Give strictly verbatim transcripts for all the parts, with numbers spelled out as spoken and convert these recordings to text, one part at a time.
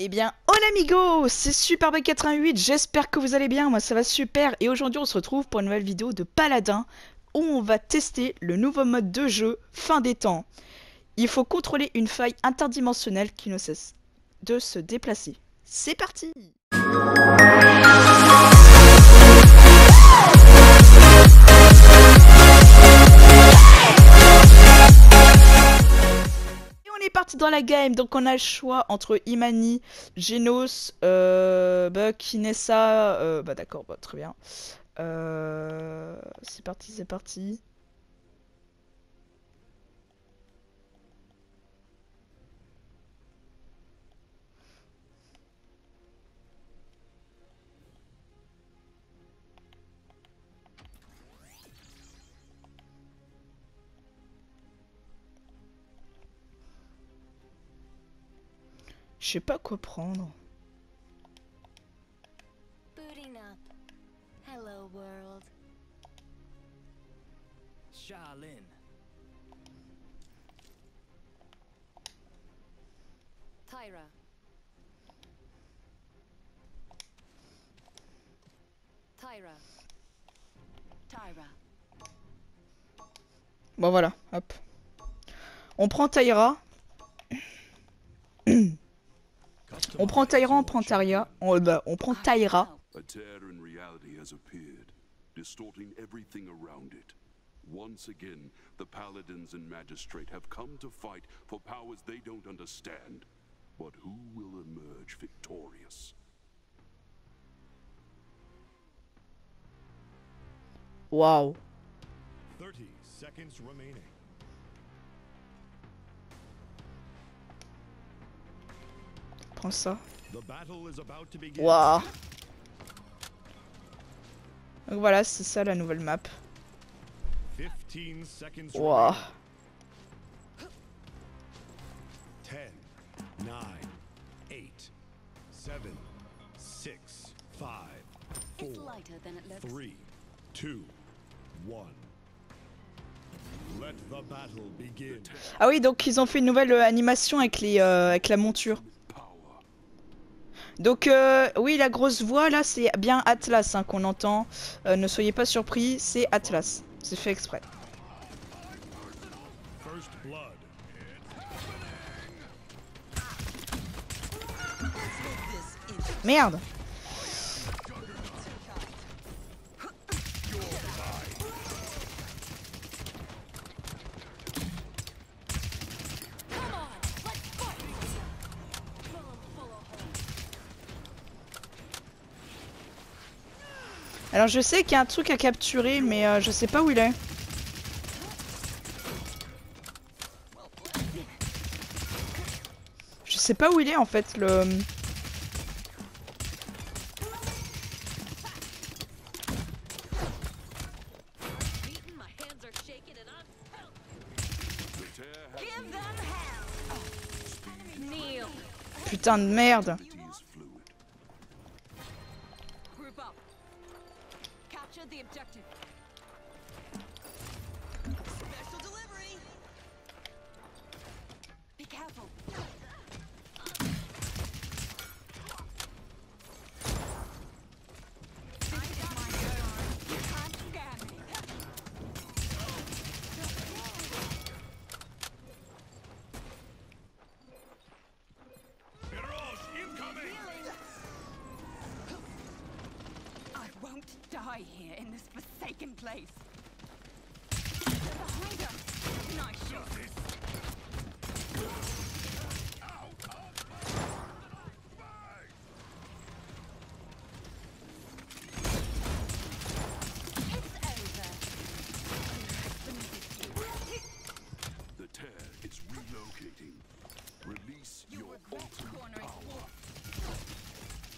Eh bien, hola amigos, c'est Superboy quatre-vingt-huit, j'espère que vous allez bien, moi ça va super. Et aujourd'hui on se retrouve pour une nouvelle vidéo de Paladins, où on va tester le nouveau mode de jeu, fin des temps. Il faut contrôler une faille interdimensionnelle qui ne cesse de se déplacer. C'est parti! Dans la game, donc on a le choix entre Imani, Genos, euh, Buck, Inessa, euh, bah d'accord, bah, très bien. Euh, c'est parti, c'est parti. Je sais pas quoi prendre. Booting up. Hello world. Charlene. Tyra. Tyra. Tyra. Bon voilà, hop. On prend Tyra. On prend Tyra, on prend Taria, on, bah, on prend Tyra. A tear in reality has appeared, distorting everything around it. Once again, the Paladins and Magistrate have come to fight for powers they don't understand. But who will emerge victorious? Wow. Thirty seconds remaining. Prends ça. Waouh. Donc voilà, c'est ça la nouvelle map. Waouh. Ah oui, donc ils ont fait une nouvelle animation avec les euh, avec la monture. Donc euh, oui, la grosse voix là c'est bien Atlas hein, qu'on entend, euh, ne soyez pas surpris, c'est Atlas, c'est fait exprès. Merde. Alors je sais qu'il y a un truc à capturer, mais euh, je sais pas où il est. Je sais pas où il est en fait le... Putain de merde.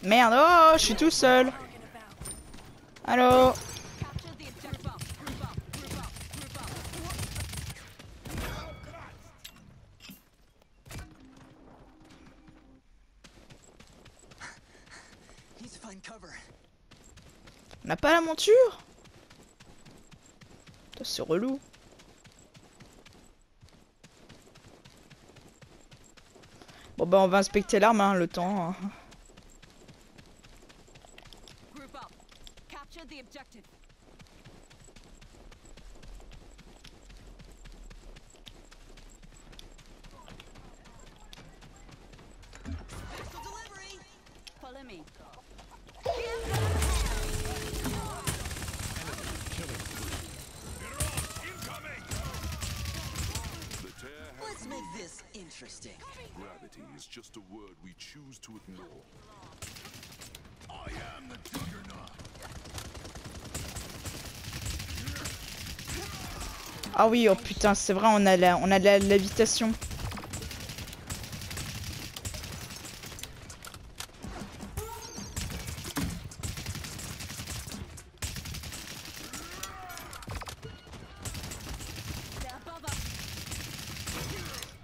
Merde, oh, je suis tout seul. Allô? On n'a pas la monture? C'est relou. Bon bah on va inspecter l'arme hein, le temps. Ah oui, oh putain, c'est vrai, on a la, on a la lévitation.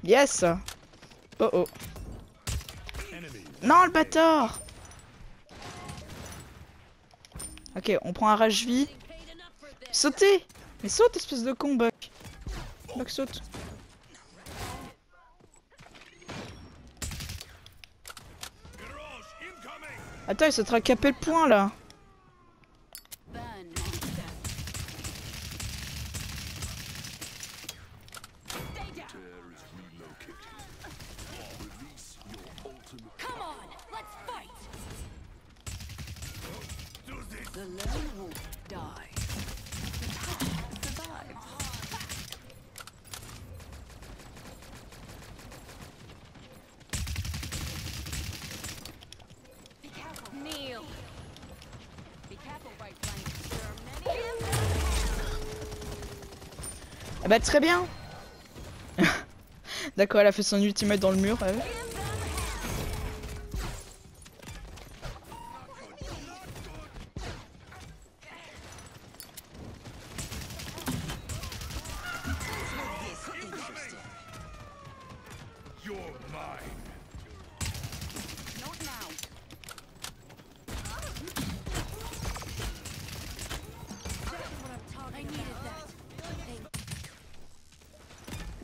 Yes. Oh oh. Non, le bâtard. Ok, on prend un rage-vie. Sautez. Mais saute, espèce de con, Buck. Buck saute. Attends, il sautera capé le point, là. Ah bah très bien. D'accord, elle a fait son ultimate dans le mur, elle.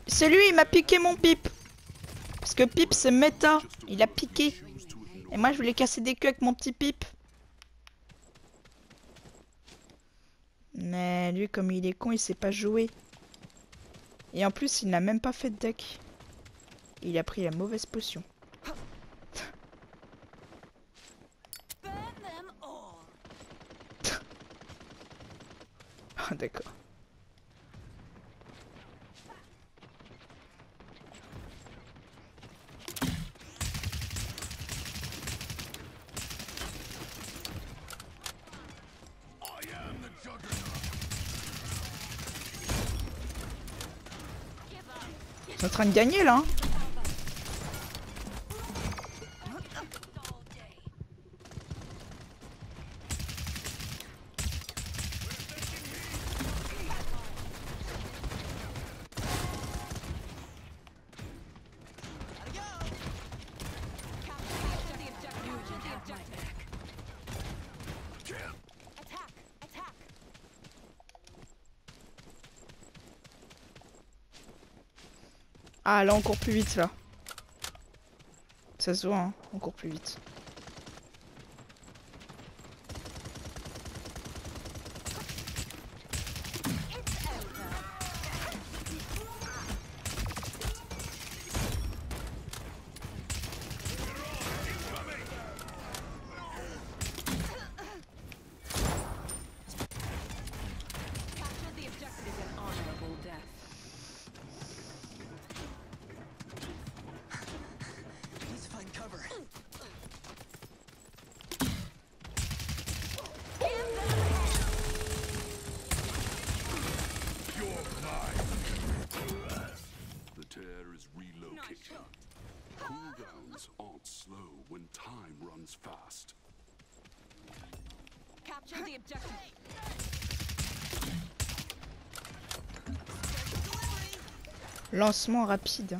C'est lui, il m'a piqué mon Pip. Parce que Pip c'est méta. Il a piqué. Et moi je voulais casser des queues avec mon petit Pip. Mais lui comme il est con, il sait pas jouer. Et en plus il n'a même pas fait de deck. Il a pris la mauvaise potion. Ah d'accord. On est en train de gagner là. Ah là on court plus vite là. Ça se voit hein, on court plus vite. Lancement rapide.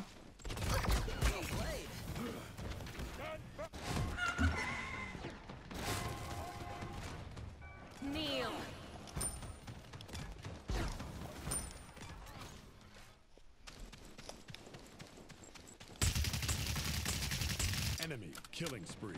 Killing spree.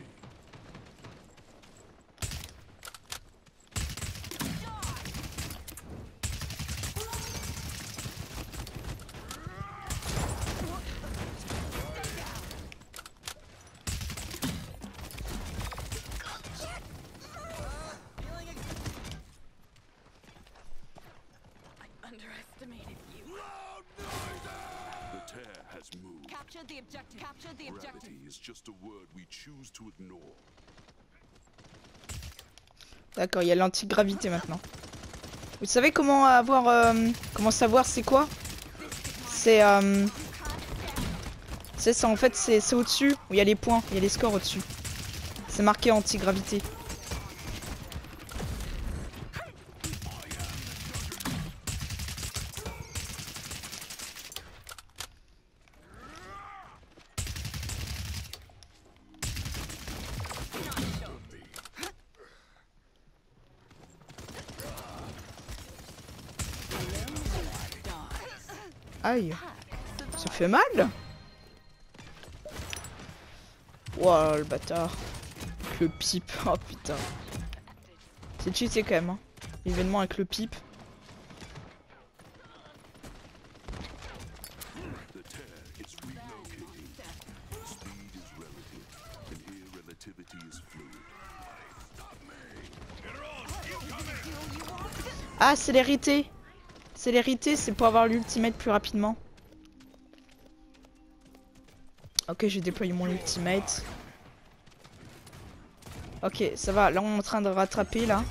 The objective. Capture the objective. Gravity is just a word we choose to ignore. D'accord, il y a l'antigravité maintenant. Vous savez comment avoir euh, comment savoir c'est quoi? C'est euh, c'est ça en fait, c'est au-dessus où il y a les points, il y a les scores au-dessus. C'est marqué antigravité. Aïe, ça fait mal. Wow, le bâtard. Avec le pipe, oh putain. C'est cheaté quand même, hein. L'événement avec le pipe. Ah, c'est l'hérité. C'est l'hérité, c'est pour avoir l'ultimate plus rapidement. Ok, j'ai déployé mon ultimate. Ok, ça va, là on est en train de rattraper là.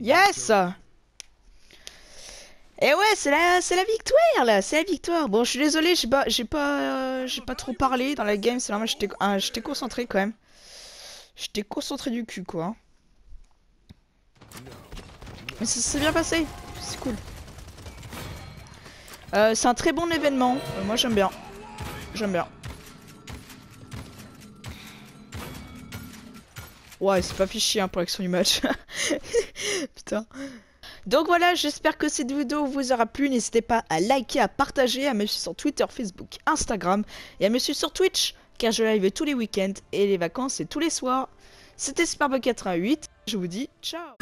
Yes! Et ouais, c'est la, c'est la victoire là, c'est la victoire. Bon, je suis désolé, j'ai pas, j'ai pas, euh, j'ai pas trop parlé dans la game. C'est normal, j'étais, euh, j'étais concentré quand même. J'étais concentré du cul quoi. Mais ça s'est bien passé, c'est cool. Euh, c'est un très bon événement. Euh, moi j'aime bien. J'aime bien. Ouais, c'est pas fichier hein, pour l'action du match. Putain. Donc voilà, j'espère que cette vidéo vous aura plu. N'hésitez pas à liker, à partager, à me suivre sur Twitter, Facebook, Instagram et à me suivre sur Twitch car je live tous les week-ends et les vacances c'est tous les soirs. C'était Superbuck quatre-vingt-huit. Je vous dis ciao.